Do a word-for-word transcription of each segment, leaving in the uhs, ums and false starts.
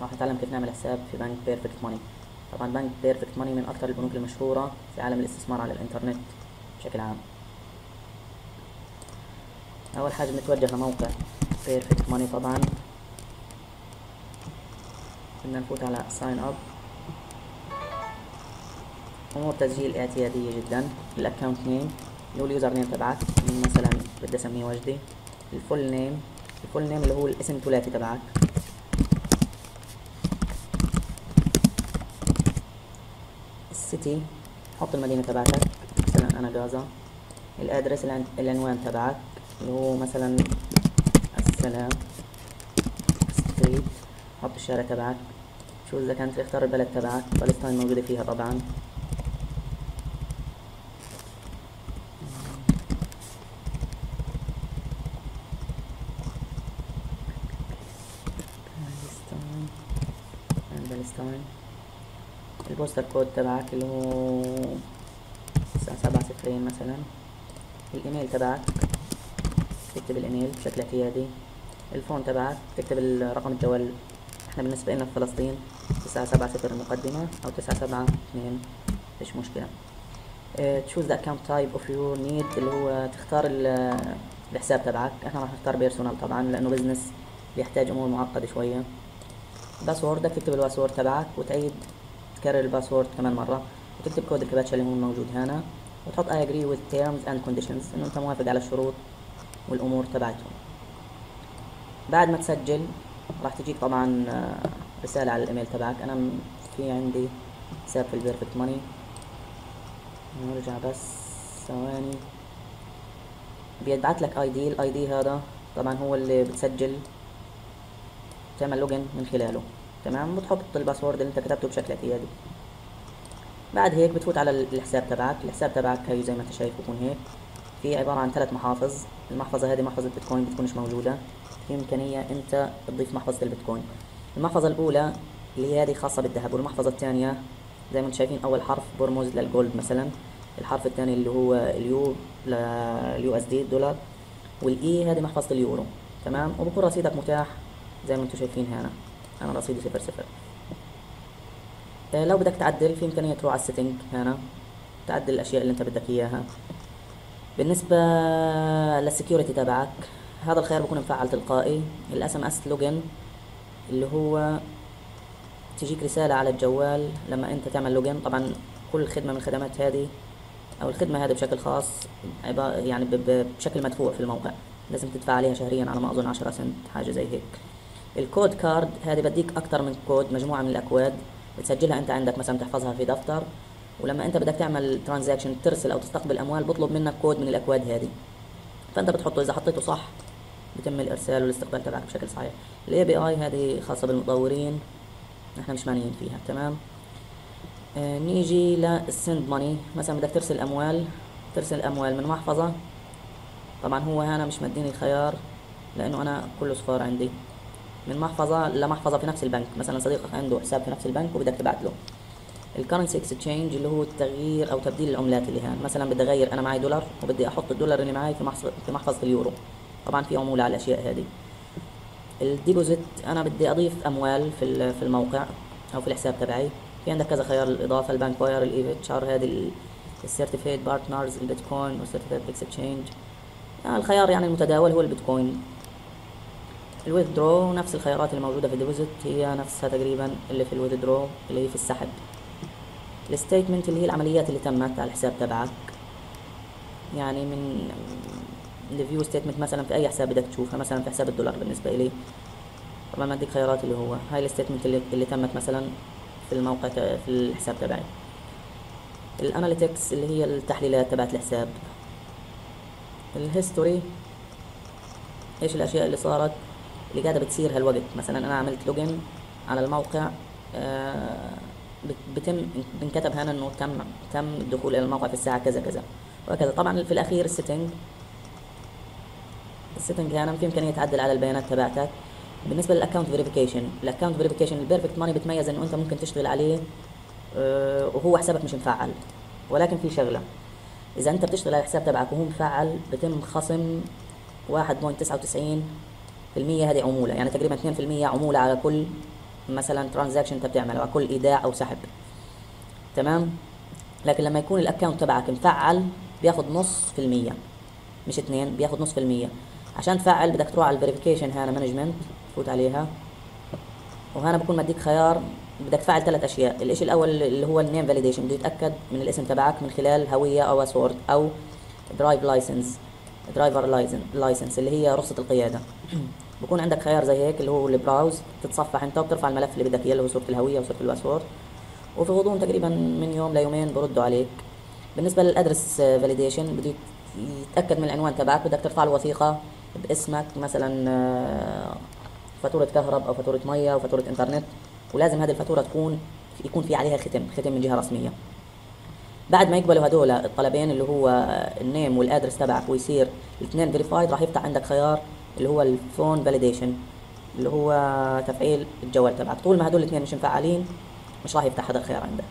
راح نتعلم كيف نعمل حساب في بنك بيرفكت ماني. طبعا بنك بيرفكت ماني من اكتر البنوك المشهوره في عالم الاستثمار على الانترنت بشكل عام. اول حاجه بنتوجه لموقع بيرفكت ماني، طبعا بدنا نفوت على ساين اب. امور تسجيل اعتياديه جدا. الاكونت نيم اللي هو اليوزر نيم تبعك، مثلا بدي اسميه وجدي. الفول نيم، الفول نيم اللي هو الاسم الثلاثي تبعك. السيتي، حط المدينه تبعتك، مثلا انا غازا. الادرس، العنوان تبعك اللي هو مثلا السلام ستريت، حط الشارع تبعك. شو اذا كانت اختار البلد تبعك، فلسطين موجوده فيها طبعا. البوستر كود تبعك اللي هو تسعة سبعة صفرين مثلا. الايميل تبعك، تكتب الايميل بشكل اعتيادي. الفون تبعك، تكتب الرقم الجوال. احنا بالنسبة لنا في فلسطين تسعة سبعة صفر المقدمة او تسعة سبعة اثنين، مفيش مشكلة. تشوز ذا اكونت تايب اوف يور نيد، اللي هو تختار الحساب تبعك. احنا راح نختار بيرسونال طبعا لانه بزنس بيحتاج امور معقدة شوية. باسوردك، تكتب الباسورد تبعك وتعيد تكرر الباسورد كمان مرة، وتكتب كود الكباتشا اللي هو موجود هنا، وتحط I agree with terms and conditions، إنه أنت موافق على الشروط والأمور تبعتهم. بعد ما تسجل راح تجيك طبعا رسالة على الإيميل تبعك. أنا في عندي حساب في البيرفكت ماني، نرجع بس ثواني. بيبعت لك آي دي، الآي دي هذا طبعا هو اللي بتسجل تعمل لوجن من خلاله، تمام؟ بتحط الباسورد اللي انت كتبته بشكل اعتيادي. بعد هيك بتفوت على الحساب تبعك. الحساب تبعك هي زي ما انت شايف بكون هيك، في عباره عن ثلاث محافظ. المحفظه هذه محفظه بيتكوين بتكونش موجوده، في امكانيه انت تضيف محفظه البيتكوين. المحفظه الاولى اللي هي هذه خاصه بالذهب، والمحفظه الثانيه زي ما انتم شايفين اول حرف برمز للجولد مثلا، الحرف الثاني اللي هو اليو لليو اس دي الدولار، والاي هذه محفظه اليورو، تمام؟ وبكون رصيدك متاح زي ما انتم شايفين هنا. انا رصيدي صفر صفر. لو بدك تعدل في امكانيه تروح على السيتنج هنا تعدل الاشياء اللي انت بدك اياها. بالنسبه للسكيورتي تبعك هذا الخيار بكون مفعل تلقائي. الاس ام اس لوجن اللي هو تجيك رساله على الجوال لما انت تعمل لوجن. طبعا كل خدمه من الخدمات هذه او الخدمه هذه بشكل خاص يعني بشكل مدفوع في الموقع، لازم تدفع عليها شهريا على ما اظن عشرة سنت حاجه زي هيك. الكود كارد هذه بديك اكتر من كود، مجموعه من الاكواد بتسجلها انت عندك مثلا، تحفظها في دفتر، ولما انت بدك تعمل ترانزاكشن ترسل او تستقبل اموال بطلب منك كود من الاكواد هذه، فانت بتحطه. اذا حطيته صح بيتم الارسال والاستقبال تبعك بشكل صحيح. الاي بي اي هذه خاصه بالمطورين، احنا مش معنيين فيها، تمام؟ آه نيجي للسند ماني. مثلا بدك ترسل اموال، ترسل اموال من محفظه. طبعا هو هنا مش مديني الخيار لانه انا كله صفار عندي، من محفظه لمحفظه في نفس البنك. مثلا صديقك عنده حساب في نفس البنك وبدك تبعت له. الكرنسي اكستشينج اللي هو التغيير او تبديل العملات اللي هان، مثلا بدي اغير، انا معي دولار وبدي احط الدولار اللي معي في محفظه في محفظه اليورو، طبعا في عموله على الاشياء هذه. الديبوزيت، انا بدي اضيف اموال في في الموقع او في الحساب تبعي، في عندك كذا خيار، الاضافه، البنك واير، الايفيتشر، هذه السيرتيفيت بارتنرز، البيتكوين، والسيرتيفيت اكستشينج. يعني الخيار يعني المتداول هو البيتكوين. الويذدرو نفس الخيارات الموجودة في الديبوزيت، هي نفسها تقريبا اللي في الويذدرو اللي هي في السحب. الستيتمنت اللي هي العمليات اللي تمت على الحساب تبعك، يعني من الفيو ستيتمنت مثلا في أي حساب بدك تشوفها. مثلا في حساب الدولار بالنسبة إلي طبعا بديك خيارات، اللي هو هاي الستيتمنت اللي, اللي تمت مثلا في الموقع في الحساب تبعي. الاناليتكس اللي هي التحليلات تبعت الحساب. الهيستوري ايش الاشياء اللي صارت اللي قاعده بتصير هالوقت. مثلا انا عملت لوجن على الموقع، آه بتم بنكتب هنا انه تم تم الدخول الى الموقع في الساعه كذا كذا وكذا. طبعا في الاخير السيتنج، السيتنج هنا في امكانيه تعدل على البيانات تبعتك. بالنسبه للاكونت فيريفيكيشن، الاكونت فيريفيكيشن البيرفكت ماني بتميز انه انت ممكن تشتغل عليه آه وهو حسابك مش مفعل، ولكن في شغله، اذا انت بتشتغل على الحساب تبعك وهو مفعل بتم خصم واحد فاصلة تسعة وتسعين بالمية هذه عمولة، يعني تقريبا اثنين بالمية عمولة على كل مثلا ترانزاكشن انت بتعمله او كل ايداع او سحب، تمام. لكن لما يكون الاكونت تبعك مفعل بياخد نص في المية، مش اتنين، بياخد نص في المية. عشان تفعل بدك تروح على الفيريفيكيشن هنا مانجمنت، تفوت عليها، وهنا بكون مديك خيار بدك تفعل ثلاث اشياء. الشيء الاول اللي هو النيم فاليديشن، بده يتاكد من الاسم تبعك من خلال هويه او باسورد او درايف لايسنس، درايفر لايسنس اللي هي رخصه القياده. بكون عندك خيار زي هيك اللي هو البراوز، تتصفح انت وبترفع الملف اللي بدك اياه اللي هو صوره الهويه وصوره الباسورد، وفي غضون تقريبا من يوم ليومين بردوا عليك. بالنسبه للادرس فاليديشن، بده يتاكد من العنوان تبعك، بدك ترفع الوثيقه باسمك مثلا فاتوره كهرب او فاتوره ميه وفاتوره انترنت، ولازم هذه الفاتوره تكون يكون في عليها ختم، ختم من جهه رسميه. بعد ما يقبلوا هذول الطلبين اللي هو النيم والادرس تبعك ويصير الاثنين فيريفايد، راح يفتح عندك خيار اللي هو الفون فاليديشن اللي هو تفعيل الجوال تبعك. طول ما هذول الاثنين مش مفعلين مش راح يفتح هذا الخيار عندك.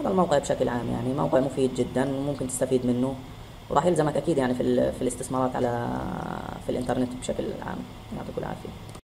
هذا الموقع بشكل عام يعني موقع مفيد جدا وممكن تستفيد منه، وراح يلزمك اكيد يعني في في الاستثمارات على في الانترنت بشكل عام. يعطيكم العافيه.